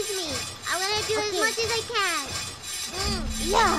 Please me. I'm gonna do as much as I can. Yeah.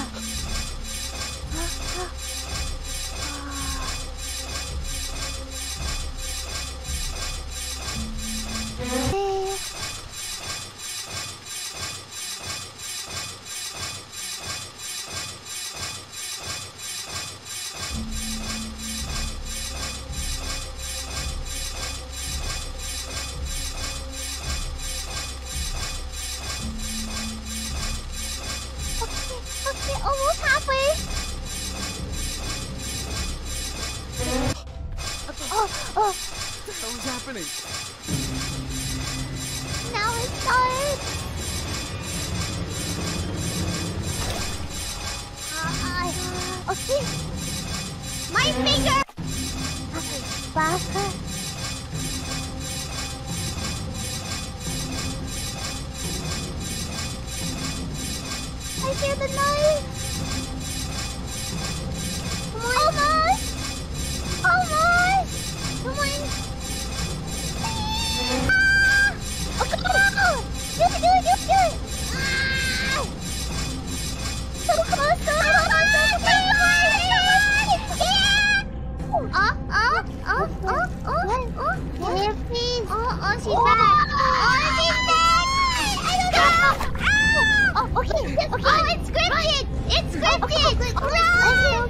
Almost halfway. Okay. Oh. What was happening? Now it's time. Okay. My finger. Okay. Faster. I hear the noise! Almost! Almost! Come on! Ah! Okay, no! You can do it! You can do it! Ah! So close! So close! Oh! Please! Oh, she's back! Oh, okay. Oh, it's scripted. It's scripted. Oh, no.